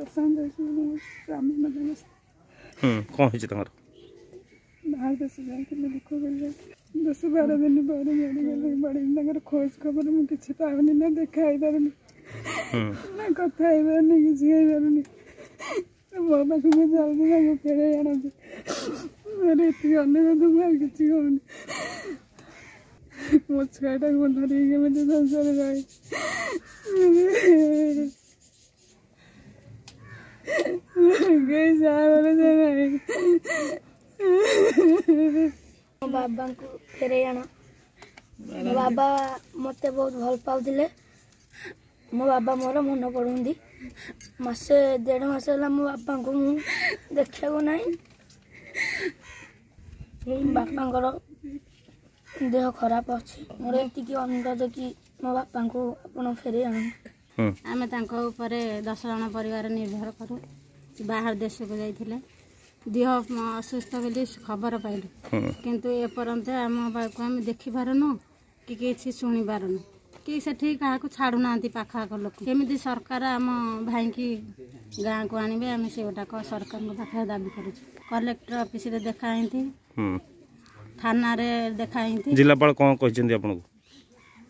कौन है जितना बाहर दस जाए कि मेरे को बोल जाए 10-12 दिन बाद मेरे घर बड़े नगर खोज खबर में कि चेतावनी ना देखा इधर ना कथा इधर नहीं किसी इधर नहीं वो मैं तुम्हें जान दूंगा वो तेरे यार मेरे इतने अन्य में तुम्हें किसी को नहीं मुझका इधर कौन था रीगे में जो संसार जाए गई जाने जाए बाबा को फेरे आना मो बाबा मत बहुत भल पाउदिले मो बाबा मोर मन पड़ुंदी मासे 1.5 मास होला मो बाबा को देखा को नहीं बाबा को देह खराब अछि मोर एति की अनुरोध कि मो बाबा को अपन फेरे आना आमे तांको ऊपर 10 जन परिवार निर्भर करू बाहर देश को जाइथिले देह असुस्थ बोली खबर पाइल किंतु एपर्यंत आम बाबू आम देखी पारन कि किसी शुणी पारन कि क्या छाड़ू ना पाखाख लोक केमी सरकार आम भाई की गाँव को आनबे आम से गोटाक सरकार पाखे दाबी करूँ कलेक्टर ऑफिस देखाई थी थाना देखाई थी जिलापाल कौन कहते हैं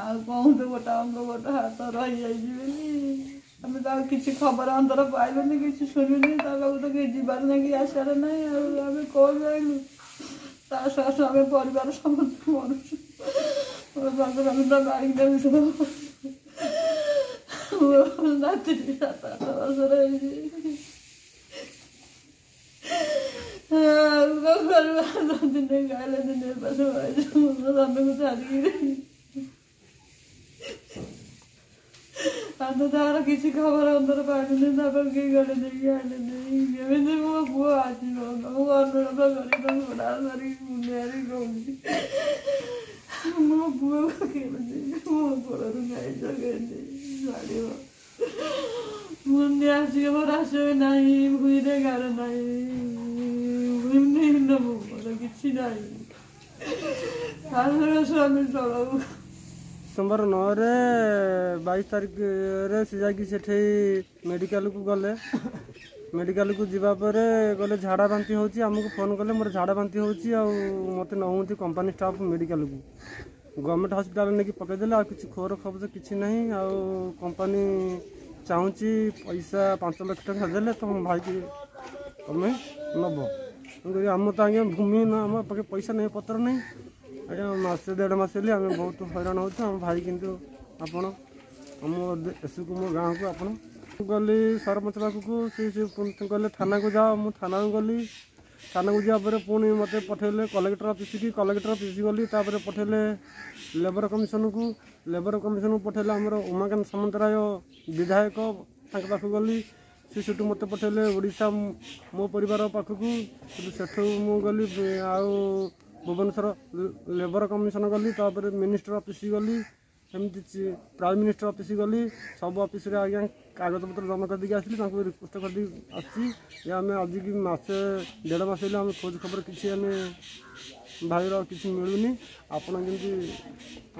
आ को तो गोटा हाथ रही जाई हम तो किसी खबर अंदर पाइल किसी शुणुनि तो कहीं जीवार ना कि आसार ना आम कौन जाइलु तास आम पर समस्त मनुष्य गाड़ी देवी सब नाती 7-8 वर्ष दिन गाइल दिन पास को छाड़ी अंदर किसी खबर अंदर पानी नहीं गले नहीं मो पु आज मो पुआ मुंडिया नहीं भूरे गार नहीं मो कि स्वामी चल सोमवार 9 रे 22 तारीख से जाकि मेडिकल को गले मेडिकल को जीवापर गले झाड़ा बांति होची आमको फोन कले मोर झाड़ा बांति होची आ मते नहुंती कंपनी स्टाफ मेडिकल को गवर्नमेंट हॉस्पिटल नेकी पकईदेले आ किसी खोर खबज किसी नहीं आ कंपनी चाहूची पैसा 5 लाख टका देले तो भाई की तुम्हें नब आम तो आगे भूमि ना आम पाखे पैसा नहीं पत्र नहीं अरे मासे 1.5 मास हेली आम बहुत हैरान होता आम भाई किंतु आपन आम एसु को मो गाँव को आपन गली सरपंच पाखक से गले थाना को जाओ मु थाना को गली थाना को जापर पुणी मत पठेले कलेक्टर ऑफिस की कलेक्टर ऑफिस गली तापर पठेले लेबर कमिशन को लेबर कमिशन को पठेले आम उमाकांत सामंतराय विधायक पाखक गली सी सेठू मत पठेले ओडिशा मो परिवार पाखक सेठू मु गली आ भुवनेश्वर लेबर कमिशन गली तापर मिनिस्टर ऑफिस गली एमती प्राइम मिनिस्टर ऑफिस गली सब ऑफिस आज्ञा कागज पत्र जमा कर देके आसली रिक्वेस्ट कर दी आसी आम आज की मासे 1.5 मास हेल्ले आम खोज खबर किसी आम भाईर किसी मिलूनी आपड़ जमी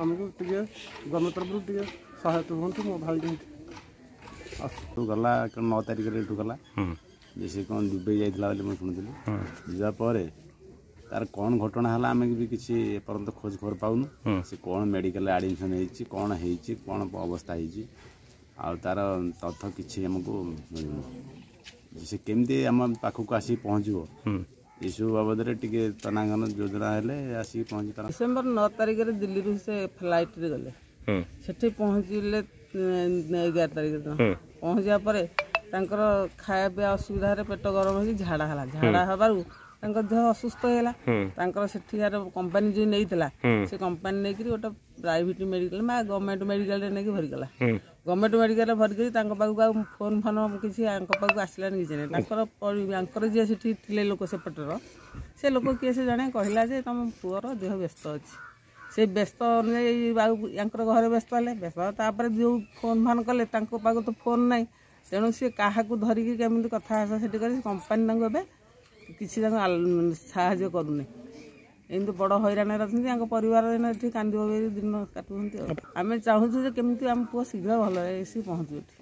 आमको टे गवर्नमेंट तरफ टे सहायता हूँ मो भाई जमी गला 9 तारीख गला जैसे कौन दुबई जाइला शुणी जापर तार कौन घटना है आम भी किसी एपर्यंत खोज खबर पाऊन से कौन मेडिकल आडमिशन कौन अवस्था हो तार तथ्य किसी आमको मिल से केमती आम पाखक आसिक पहुँचो ये सब बाबद तनाघन योजना है आसिक पहुँच डिसेम्बर 9 तारीख दिल्ली से फ्लाइट गले से पहुँचले 11 तारीख पहुँचापर तर खाया पीया असुविधा पेट गरम हो झाड़ा है झाड़ा हबार देह असुस्थ है कंपानी जो नहीं से कंपानी नहीं गोटे प्राइट मेडिकल गवर्नमेंट मेडिकल भरीगला गवर्नमेंट मेडिकल भरकर तक फोन फोन किसी पाक आसलानी किसी ना जी सीठी थे लोक सेपटर से लोक किए से जड़े कहला जे तुम पुअर देह व्यस्त अच्छे से व्यस्त अनुजाई बार घर व्यस्त है व्यस्त जो फोन फान कले पाक तो फोन ना तेणु सी क्या धरिकी कमी कथा से कंपानी किसी साहय करूनी एमती बड़ हईराण परिवार कांदी दिन काटुंट आम चाहूँ केमी आम पुआ शीघ्र भल पहुँचू।